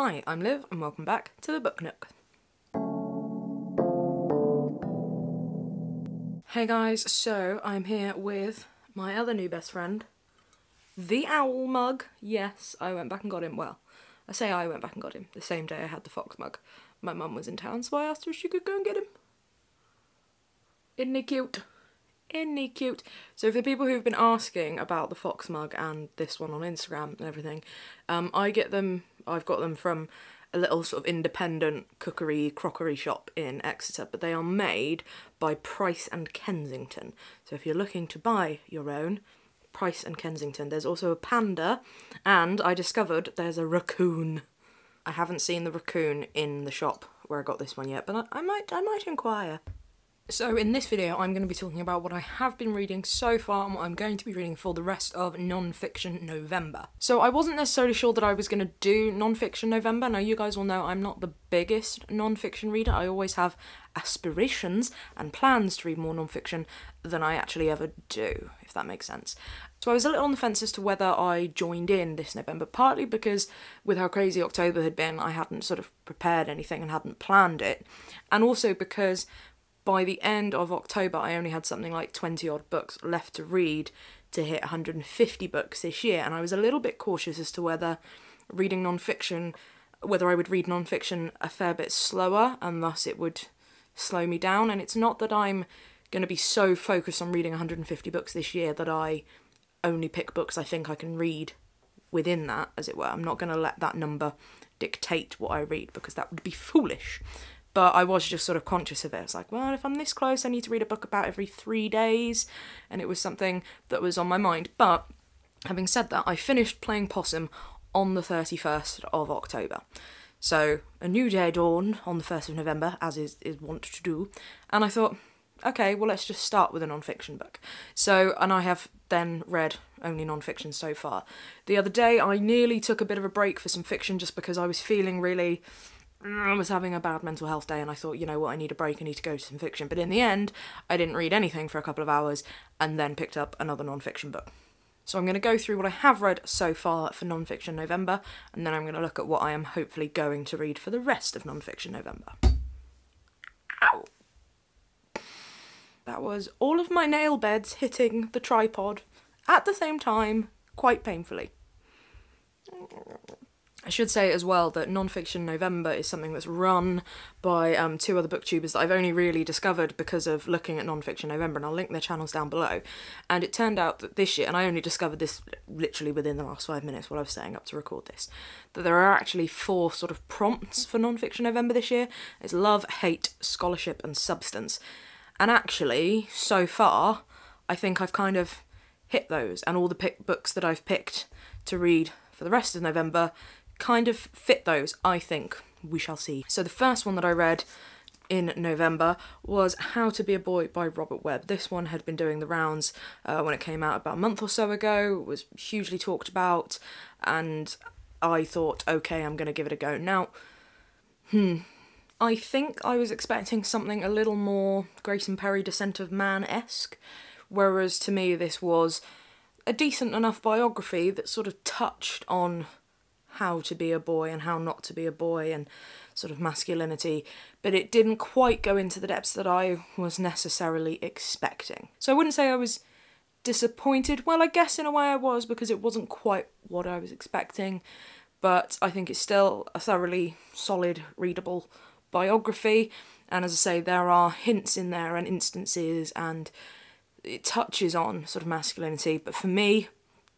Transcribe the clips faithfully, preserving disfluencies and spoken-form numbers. Hi, I'm Liv and welcome back to the Book Nook. Hey guys, so I'm here with my other new best friend, the Owl Mug. Yes, I went back and got him. Well, I say I went back and got him the same day I had the Fox Mug. My mum was in town, so I asked her if she could go and get him. Isn't he cute? Isn't he cute? So for the people who've been asking about the Fox Mug and this one on Instagram and everything, um, I get them, I've got them from a little sort of independent cookery, crockery shop in Exeter, but they are made by Price and Kensington. So if you're looking to buy your own, Price and Kensington. There's also a panda, and I discovered there's a raccoon. I haven't seen the raccoon in the shop where I got this one yet, but I, I might, I might inquire. So in this video I'm going to be talking about what I have been reading so far and what I'm going to be reading for the rest of Non-Fiction November. So I wasn't necessarily sure that I was going to do Non-Fiction November. Now you guys will know I'm not the biggest non-fiction reader. I always have aspirations and plans to read more non-fiction than I actually ever do, if that makes sense. So I was a little on the fence as to whether I joined in this November, partly because with how crazy October had been I hadn't sort of prepared anything and hadn't planned it, and also because by the end of October, I only had something like twenty odd books left to read to hit one hundred fifty books this year, and I was a little bit cautious as to whether reading non-fiction, whether I would read non-fiction a fair bit slower, and thus it would slow me down. And it's not that I'm going to be so focused on reading one hundred fifty books this year that I only pick books I think I can read within that, as it were. I'm not going to let that number dictate what I read, because that would be foolish. But I was just sort of conscious of it. It's like, well, if I'm this close, I need to read a book about every three days. And it was something that was on my mind. But having said that, I finished Playing Possum on the thirty-first of October. So a new day dawned on the first of November, as is, is wont to do. And I thought, okay, well, let's just start with a non-fiction book. So, and I have then read only non-fiction so far. The other day, I nearly took a bit of a break for some fiction just because I was feeling really... I was having a bad mental health day and I thought, you know what, I need a break, I need to go to some fiction. But in the end, I didn't read anything for a couple of hours and then picked up another non-fiction book. So I'm going to go through what I have read so far for Non-Fiction November, and then I'm going to look at what I am hopefully going to read for the rest of Non-Fiction November. Ow! That was all of my nail beds hitting the tripod at the same time, quite painfully. I should say as well that Non-Fiction November is something that's run by um, two other booktubers that I've only really discovered because of looking at Non-Fiction November, and I'll link their channels down below. And it turned out that this year, and I only discovered this literally within the last five minutes while I was setting up to record this, that there are actually four sort of prompts for Non-Fiction November this year. It's love, hate, scholarship and substance. And actually, so far, I think I've kind of hit those, and all the pick books that I've picked to read for the rest of November kind of fit those, I think. We shall see. So the first one that I read in November was How to Be a Boy by Robert Webb. This one had been doing the rounds uh, when it came out about a month or so ago, was hugely talked about, and I thought, okay, I'm going to give it a go. Now, hmm, I think I was expecting something a little more Grayson Perry Descent of Man-esque, whereas to me this was a decent enough biography that sort of touched on how to be a boy and how not to be a boy and sort of masculinity, but it didn't quite go into the depths that I was necessarily expecting. So I wouldn't say I was disappointed. Well, I guess in a way I was, because it wasn't quite what I was expecting, but I think it's still a thoroughly solid, readable biography. And as I say, there are hints in there and instances, and it touches on sort of masculinity, but for me,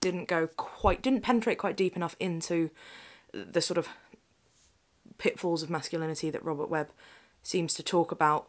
didn't go quite, didn't penetrate quite deep enough into the sort of pitfalls of masculinity that Robert Webb seems to talk about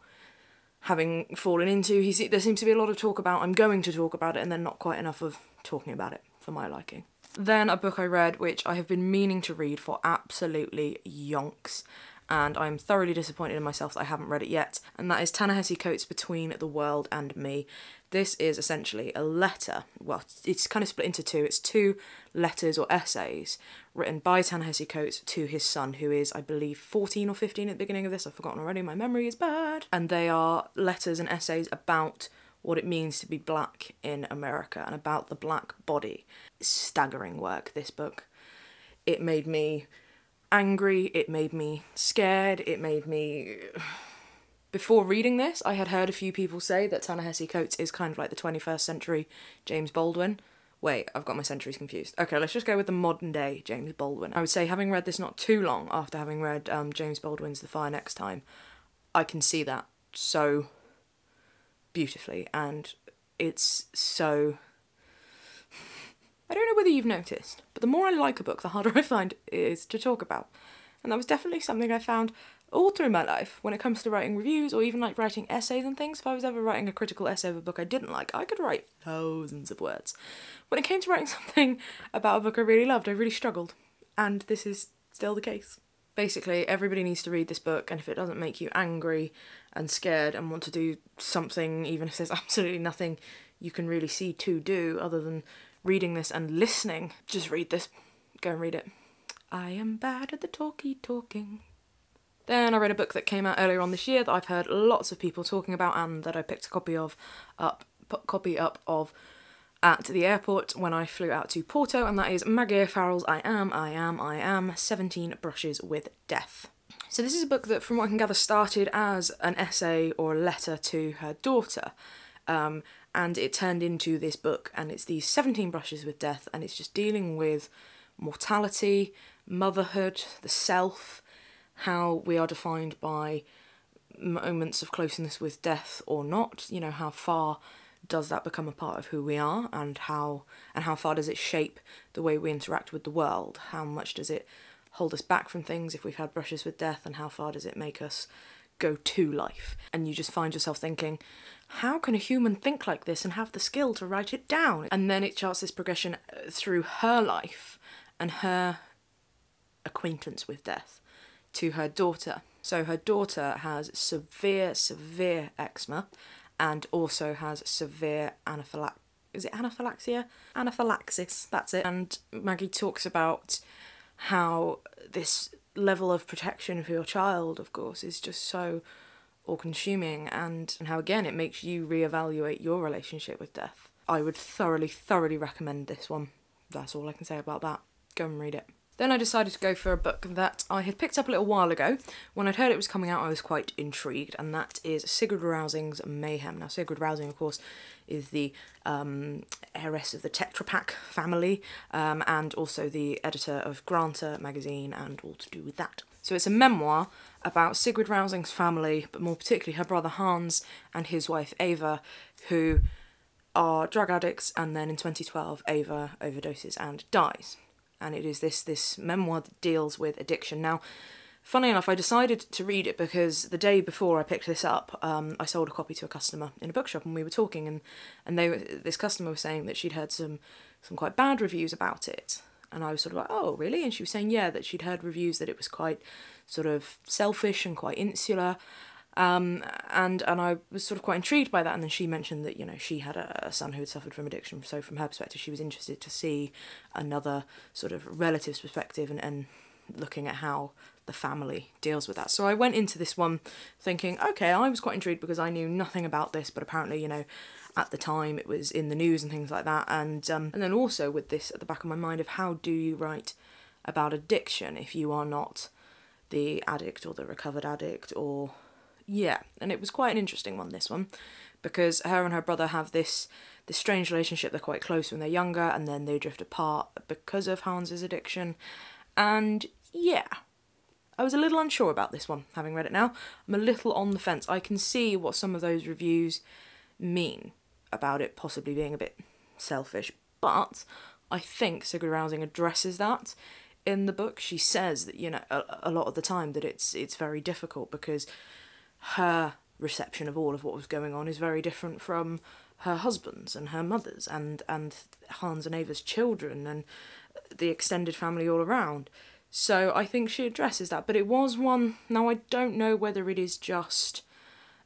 having fallen into. He see, there seems to be a lot of talk about, I'm going to talk about it, and then not quite enough of talking about it for my liking. Then a book I read, which I have been meaning to read for absolutely yonks, and I'm thoroughly disappointed in myself that I haven't read it yet, and that is Ta-Nehisi Coates' Between the World and Me. This is essentially a letter, well, it's kind of split into two. It's two letters or essays written by Ta-Nehisi Coates to his son, who is, I believe, fourteen or fifteen at the beginning of this. I've forgotten already, my memory is bad. And they are letters and essays about what it means to be black in America and about the black body. Staggering work, this book. It made me angry, it made me scared, it made me... Before reading this, I had heard a few people say that Ta-Nehisi Coates is kind of like the twenty-first century James Baldwin. Wait, I've got my centuries confused. Okay, let's just go with the modern day James Baldwin. I would say, having read this not too long after having read um, James Baldwin's The Fire Next Time, I can see that so beautifully, and it's so... I don't know whether you've noticed, but the more I like a book, the harder I find it is to talk about. And that was definitely something I found all through my life when it comes to writing reviews or even like writing essays and things. If I was ever writing a critical essay of a book I didn't like, I could write thousands of words. When it came to writing something about a book I really loved, I really struggled. And this is still the case. Basically, everybody needs to read this book, and if it doesn't make you angry and scared and want to do something, even if there's absolutely nothing you can really see to do other than reading this and listening, just read this. Go and read it. I am bad at the talky talking. Then I read a book that came out earlier on this year that I've heard lots of people talking about and that I picked a copy of up copy up of at the airport when I flew out to Porto, and that is Maggie Farrell's I Am, I Am, I Am, seventeen brushes with Death. So this is a book that, from what I can gather, started as an essay or a letter to her daughter. Um, and it turned into this book, and it's these seventeen brushes with death, and it's just dealing with mortality, motherhood, the self, how we are defined by moments of closeness with death or not. You know, how far does that become a part of who we are, and how and how far does it shape the way we interact with the world? How much does it hold us back from things if we've had brushes with death, and how far does it make us go to life? And you just find yourself thinking, how can a human think like this and have the skill to write it down? And then it charts this progression through her life and her acquaintance with death to her daughter. So her daughter has severe, severe eczema, and also has severe anaphylaxis. Is it anaphylaxia? Anaphylaxis, that's it. And Maggie talks about how this level of protection for your child, of course, is just so all-consuming, and, and how, again, it makes you reevaluate your relationship with death. I would thoroughly, thoroughly recommend this one. That's all I can say about that. Go and read it. Then I decided to go for a book that I had picked up a little while ago. When I'd heard it was coming out, I was quite intrigued, and that is Sigrid Rausing's Mayhem. Now, Sigrid Rausing, of course, is the um, heiress of the Tetra Pak family, um, and also the editor of Granta magazine and all to do with that. So it's a memoir about Sigrid Rausing's family, but more particularly her brother Hans and his wife Ava, who are drug addicts, and then in twenty twelve Ava overdoses and dies. And it is this this memoir that deals with addiction. Now, funny enough, I decided to read it because the day before I picked this up, um, I sold a copy to a customer in a bookshop, and we were talking, and and they this customer was saying that she'd heard some some quite bad reviews about it, and I was sort of like, oh really? And she was saying, yeah, that she'd heard reviews that it was quite sort of selfish and quite insular. Um, and, and I was sort of quite intrigued by that, and then she mentioned that, you know, she had a, a son who had suffered from addiction, so from her perspective she was interested to see another sort of relative's perspective and, and looking at how the family deals with that. So I went into this one thinking, okay, I was quite intrigued because I knew nothing about this, but apparently, you know, at the time it was in the news and things like that, and, um, and then also with this at the back of my mind of how do you write about addiction if you are not the addict or the recovered addict or... Yeah, and it was quite an interesting one, this one, because her and her brother have this this strange relationship. They're quite close when they're younger, and then they drift apart because of Hans's addiction. And yeah, I was a little unsure about this one, having read it now. I'm a little on the fence. I can see what some of those reviews mean about it possibly being a bit selfish, but I think Sigrid Rausing addresses that in the book. She says that, you know, a, a lot of the time that it's it's very difficult because her reception of all of what was going on is very different from her husband's and her mother's and, and Hans and Ava's children and the extended family all around. So I think she addresses that, but it was one... Now, I don't know whether it is just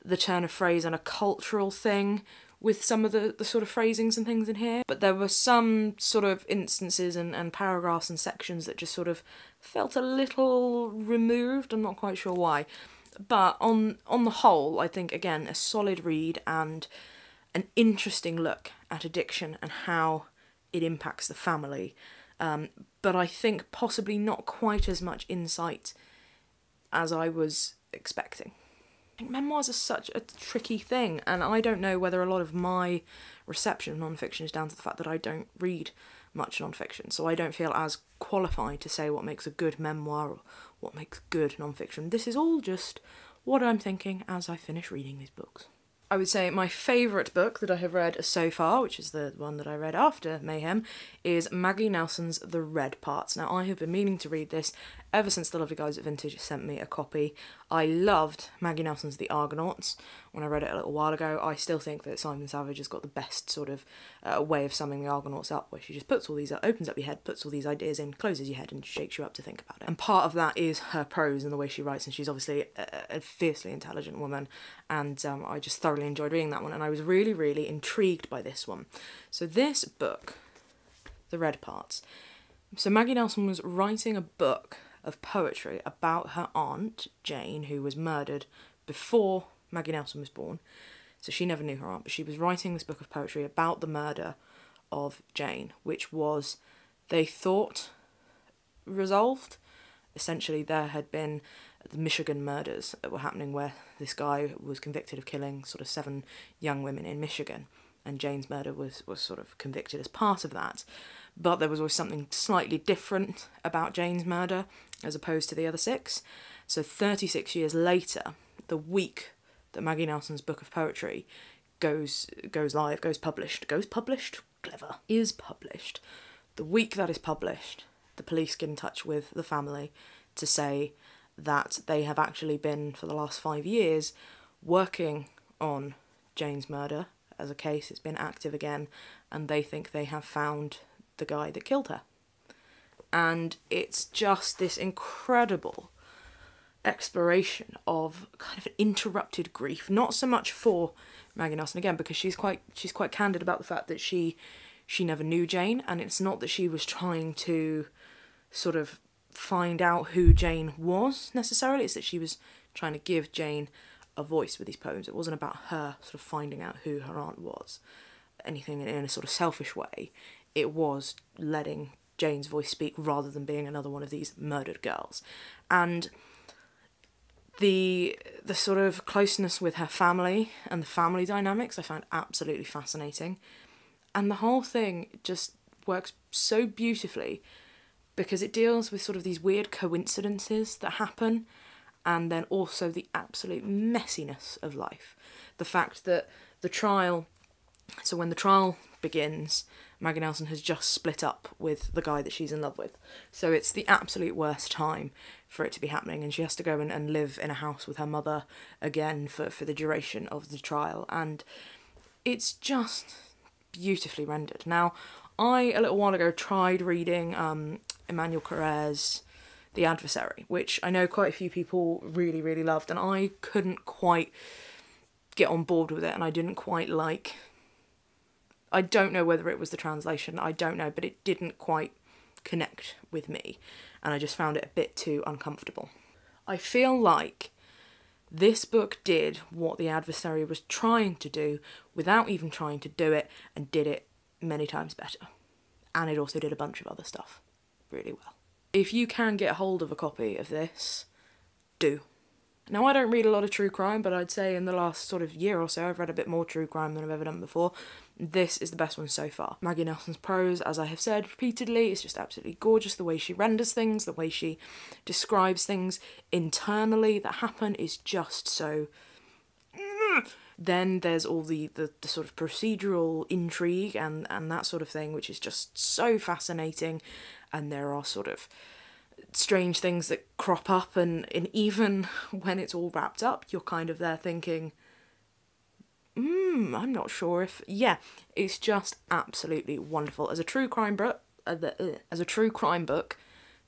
the turn of phrase and a cultural thing with some of the, the sort of phrasings and things in here, but there were some sort of instances and, and paragraphs and sections that just sort of felt a little removed. I'm not quite sure why. But on on the whole, I think, again, a solid read and an interesting look at addiction and how it impacts the family um, but I think possibly not quite as much insight as I was expecting. Memoirs are such a tricky thing, and I don't know whether a lot of my reception of non-fiction is down to the fact that I don't read much non-fiction, so I don't feel as qualified to say what makes a good memoir or what makes good non-fiction. This is all just what I'm thinking as I finish reading these books. I would say my favourite book that I have read so far, which is the one that I read after Mayhem, is Maggie Nelson's The Red Parts. Now, I have been meaning to read this ever since the lovely guys at Vintage sent me a copy. I loved Maggie Nelson's The Argonauts when I read it a little while ago. I still think that Simon Savage has got the best sort of uh, way of summing The Argonauts up, where she just puts all these, uh, opens up your head, puts all these ideas in, closes your head and shakes you up to think about it. And part of that is her prose and the way she writes, and she's obviously a, a fiercely intelligent woman, and um, I just thoroughly enjoyed reading that one, and I was really really intrigued by this one. So this book, The Red Parts, so Maggie Nelson was writing a book of poetry about her aunt Jane, who was murdered before Maggie Nelson was born, so she never knew her aunt, but she was writing this book of poetry about the murder of Jane, which was, they thought, resolved. Essentially, there had been the Michigan murders that were happening, where this guy was convicted of killing sort of seven young women in Michigan, and Jane's murder was, was sort of convicted as part of that. But there was always something slightly different about Jane's murder as opposed to the other six. So thirty-six years later, the week that Maggie Nelson's book of poetry goes goes live, goes published, goes published, clever, is published, the week that is published, the police get in touch with the family to say that they have actually been, for the last five years, working on Jane's murder as a case. It's been active again, and they think they have found the guy that killed her. And it's just this incredible exploration of kind of an interrupted grief, not so much for Maggie Nelson again, because she's quite she's quite candid about the fact that she she never knew Jane, and it's not that she was trying to sort of find out who Jane was necessarily, it's that she was trying to give Jane a voice with these poems. It wasn't about her sort of finding out who her aunt was, anything in a sort of selfish way. It was letting Jane's voice speak rather than being another one of these murdered girls. And The the sort of closeness with her family and the family dynamics I found absolutely fascinating. And the whole thing just works so beautifully because it deals with sort of these weird coincidences that happen, and then also the absolute messiness of life. The fact that the trial, so when the trial begins, Maggie Nelson has just split up with the guy that she's in love with. So it's the absolute worst time for it to be happening, and she has to go in and live in a house with her mother again for, for the duration of the trial, and it's just beautifully rendered. Now, I, a little while ago, tried reading um, Emmanuel Carrere's The Adversary, which I know quite a few people really, really loved, and I couldn't quite get on board with it, and I didn't quite like... I don't know whether it was the translation, I don't know, but it didn't quite connect with me, and I just found it a bit too uncomfortable. I feel like this book did what The Adversary was trying to do without even trying to do it, and did it many times better. And it also did a bunch of other stuff really well. If you can get hold of a copy of this, do. Now, I don't read a lot of true crime, but I'd say in the last sort of year or so I've read a bit more true crime than I've ever done before. This is the best one so far. Maggie Nelson's prose, as I have said repeatedly, is just absolutely gorgeous. The way she renders things, the way she describes things internally that happen is just so... Then there's all the, the, the sort of procedural intrigue and, and that sort of thing, which is just so fascinating, and there are sort of strange things that crop up, and, and even when it's all wrapped up, you're kind of there thinking, hmm, I'm not sure if... Yeah, it's just absolutely wonderful. As a true crime book, as a true crime book,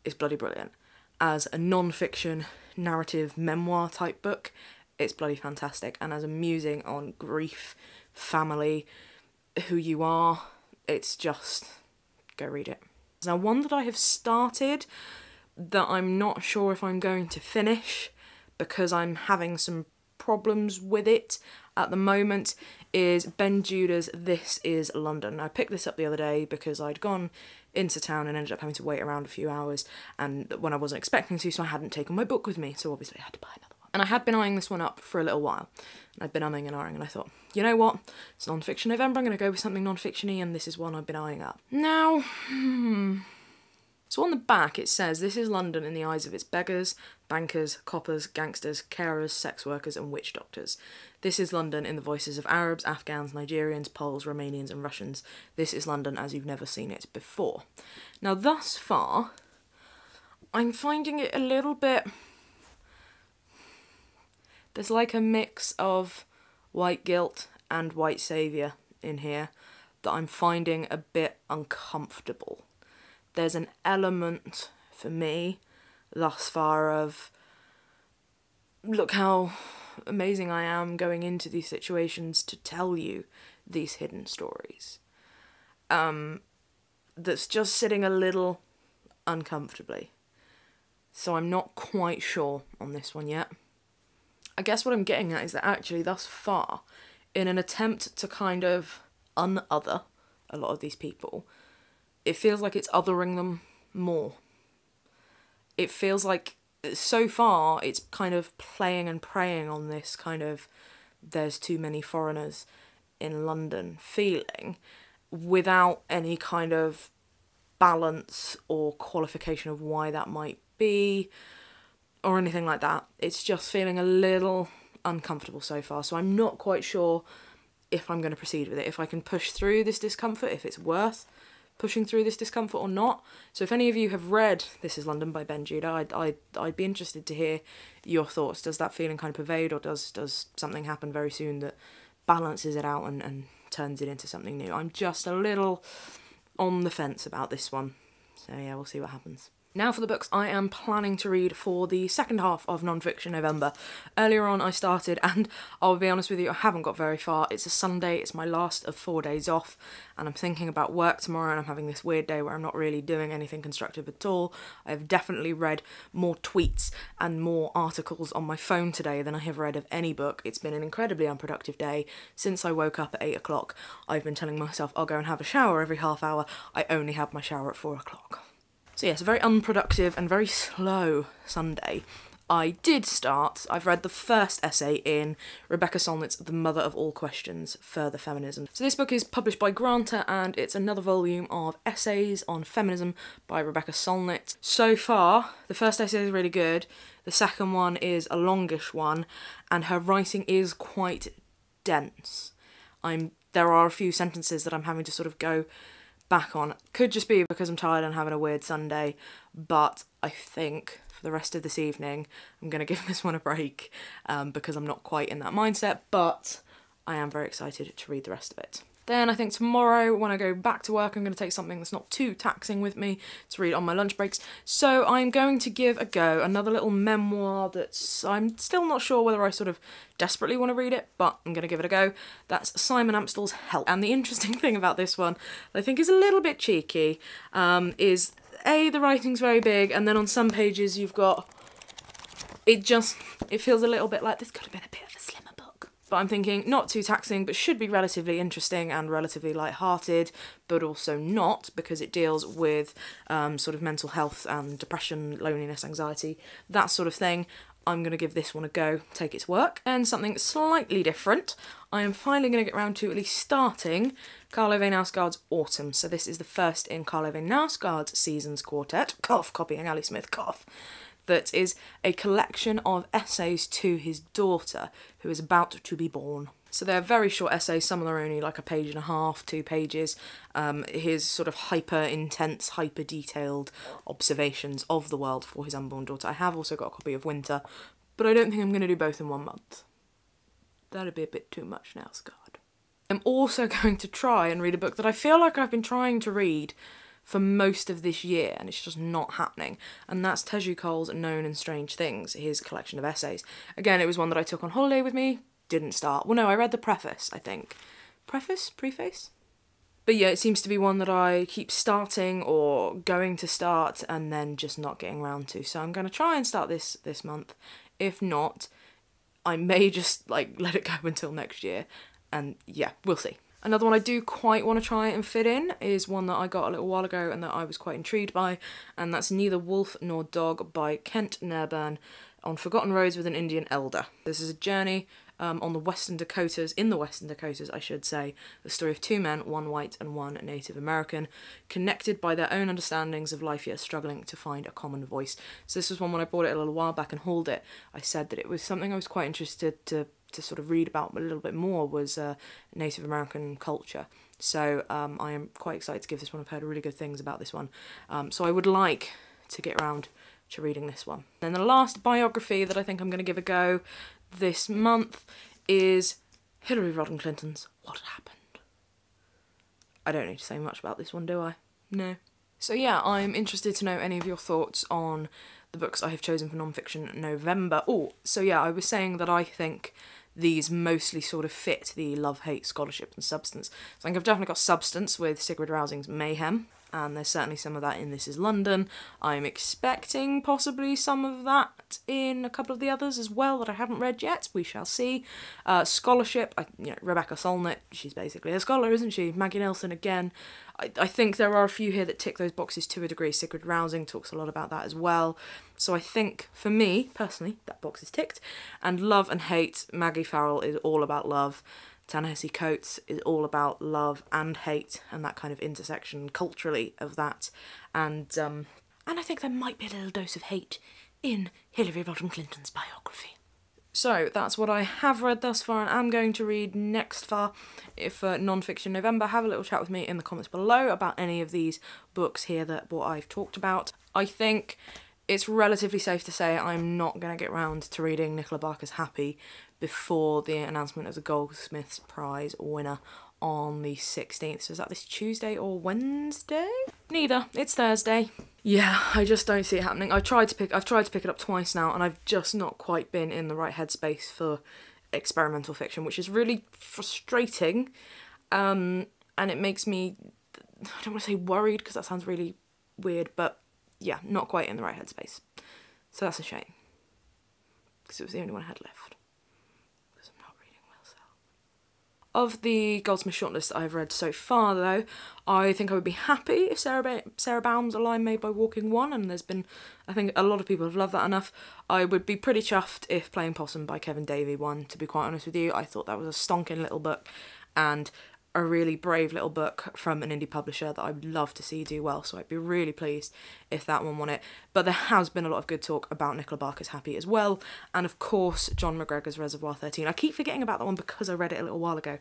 it's bloody brilliant. As a non-fiction narrative memoir type book, it's bloody fantastic. And as a musing on grief, family, who you are, it's just... go read it. Now, one that I have started that I'm not sure if I'm going to finish because I'm having some problems with it at the moment is Ben Judah's This Is London. I picked this up the other day because I'd gone into town and ended up having to wait around a few hours, and when I wasn't expecting to, so I hadn't taken my book with me, so obviously I had to buy another one. And I had been eyeing this one up for a little while, and I'd been umming and ahhing, and I thought, you know what, it's non-fiction November, I'm going to go with something non-fiction-y, and this is one I've been eyeing up. Now, hmm... So on the back it says, this is London in the eyes of its beggars, bankers, coppers, gangsters, carers, sex workers and witch doctors. This is London in the voices of Arabs, Afghans, Nigerians, Poles, Romanians and Russians. This is London as you've never seen it before. Now thus far, I'm finding it a little bit... There's like a mix of white guilt and white saviour in here that I'm finding a bit uncomfortable. There's an element for me thus far of, look how amazing I am going into these situations to tell you these hidden stories. Um, that's just sitting a little uncomfortably. So I'm not quite sure on this one yet. I guess what I'm getting at is that actually thus far, in an attempt to kind of un-other a lot of these people, it feels like it's othering them more. It feels like, so far, it's kind of playing and preying on this kind of there's too many foreigners in London feeling without any kind of balance or qualification of why that might be or anything like that. It's just feeling a little uncomfortable so far, so I'm not quite sure if I'm going to proceed with it, if I can push through this discomfort, if it's worth pushing through this discomfort or not. So if any of you have read This Is London by Ben Judah, I'd, I'd, I'd be interested to hear your thoughts. Does that feeling kind of pervade, or does does something happen very soon that balances it out and, and turns it into something new? I'm just a little on the fence about this one. So yeah, we'll see what happens. Now for the books I am planning to read for the second half of Nonfiction November. Earlier on I started, and I'll be honest with you, I haven't got very far. It's a Sunday, it's my last of four days off, and I'm thinking about work tomorrow, and I'm having this weird day where I'm not really doing anything constructive at all. I've definitely read more tweets and more articles on my phone today than I have read of any book. It's been an incredibly unproductive day. Since I woke up at eight o'clock, I've been telling myself I'll go and have a shower every half hour. I only had my shower at four o'clock. So yes, a very unproductive and very slow Sunday. I did start, I've read the first essay in Rebecca Solnit's The Mother of All Questions, Further Feminism. So this book is published by Granta, and it's another volume of essays on feminism by Rebecca Solnit. So far, the first essay is really good, the second one is a longish one, and her writing is quite dense. I'm, there are a few sentences that I'm having to sort of go back on. Could just be because I'm tired and having a weird Sunday, but I think for the rest of this evening I'm going to give this one a break um, because I'm not quite in that mindset, but I am very excited to read the rest of it. Then I think tomorrow when I go back to work I'm going to take something that's not too taxing with me to read on my lunch breaks, so I'm going to give a go another little memoir that's, I'm still not sure whether I sort of desperately want to read it, but I'm going to give it a go. That's Simon Amstel's Help. And the interesting thing about this one that I think is a little bit cheeky um, is A, the writing's very big, and then on some pages you've got, it just, it feels a little bit like this could have been a bit of a slimmer book. But I'm thinking not too taxing, but should be relatively interesting and relatively light-hearted, but also not, because it deals with um, sort of mental health and depression, loneliness, anxiety, that sort of thing. I'm going to give this one a go, take it to work. And something slightly different, I am finally going to get round to at least starting Carl Ove Nausgaard's Autumn. So this is the first in Carl Ove Nausgaard's Seasons Quartet, cough, copying Ali Smith, cough. That is a collection of essays to his daughter, who is about to be born. So they're very short essays, some of them are only like a page and a half, two pages. Um, his sort of hyper-intense, hyper-detailed observations of the world for his unborn daughter. I have also got a copy of Winter, but I don't think I'm going to do both in one month. That'd be a bit too much now, Nausgaard. I'm also going to try and read a book that I feel like I've been trying to read for most of this year, and it's just not happening, and that's Teju Cole's Known and Strange Things, his collection of essays. Again, it was one that I took on holiday with me, didn't start. Well, no, I read the preface, I think. Preface? Preface? But yeah, it seems to be one that I keep starting or going to start and then just not getting round to, so I'm going to try and start this this month. If not, I may just, like, let it go until next year, and yeah, we'll see. Another one I do quite want to try and fit in is one that I got a little while ago and that I was quite intrigued by, and that's Neither Wolf Nor Dog by Kent Nairburn, on Forgotten Roads with an Indian Elder. This is a journey um, on the Western Dakotas, in the Western Dakotas I should say, the story of two men, one white and one Native American, connected by their own understandings of life yet struggling to find a common voice. So this was one when I bought it a little while back and hauled it. I said that it was something I was quite interested to to sort of read about a little bit more, was uh, Native American culture. So um, I am quite excited to give this one. I've heard really good things about this one. Um, so I would like to get around to reading this one. Then the last biography that I think I'm going to give a go this month is Hillary Rodham Clinton's What Happened. I don't need to say much about this one, do I? No. So yeah, I'm interested to know any of your thoughts on the books I have chosen for nonfiction November. Oh, so yeah, I was saying that I think these mostly sort of fit the love-hate scholarship and substance. So I think I've definitely got substance with Sigrid Rausing's Mayhem, and there's certainly some of that in This Is London. I'm expecting possibly some of that in a couple of the others as well that I haven't read yet. We shall see. Uh, scholarship, I, you know, Rebecca Solnit, she's basically a scholar, isn't she? Maggie Nelson again. I, I think there are a few here that tick those boxes to a degree. Sigrid Rausing talks a lot about that as well. So I think, for me, personally, that box is ticked. And Love and Hate, Maggie Farrell is all about love. Ta-Nehisi Coates is all about love and hate and that kind of intersection culturally of that. And um, and I think there might be a little dose of hate in Hillary Rodham Clinton's biography. So that's what I have read thus far and I'm going to read next far. If uh, non-fiction November, have a little chat with me in the comments below about any of these books here that what I've talked about. I think it's relatively safe to say I'm not going to get round to reading Nicola Barker's Happy before the announcement of the Goldsmiths Prize winner on the sixteenth. So is that this Tuesday or Wednesday? Neither, it's Thursday. Yeah, I just don't see it happening. I tried to pick, I've tried to pick it up twice now and I've just not quite been in the right headspace for experimental fiction, which is really frustrating. Um, and it makes me, I don't want to say worried because that sounds really weird, but yeah, not quite in the right headspace. So that's a shame because it was the only one I had left. Of the Goldsmith shortlist I've read so far, though, I think I would be happy if Sarah, ba Sarah Baum's A Line Made by Walking One, and there's been, I think a lot of people have loved that enough. I would be pretty chuffed if Playing Possum by Kevin Davey won, to be quite honest with you. I thought that was a stonking little book and a really brave little book from an indie publisher that I would love to see do well, so I'd be really pleased if that one won it. But there has been a lot of good talk about Nicola Barker's Happy as well, and of course John McGregor's Reservoir thirteen. I keep forgetting about that one because I read it a little while ago.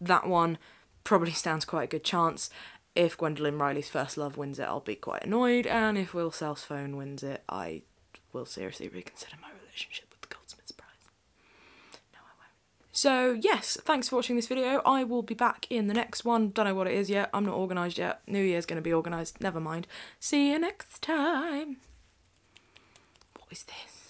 That one probably stands quite a good chance. If Gwendolyn Riley's First Love wins it, I'll be quite annoyed, and if Will South's Phone wins it, I will seriously reconsider my relationship. So yes, thanks for watching this video. I will be back in the next one. Don't know what it is yet. I'm not organised yet. New Year's going to be organised. Never mind. See you next time. What is this?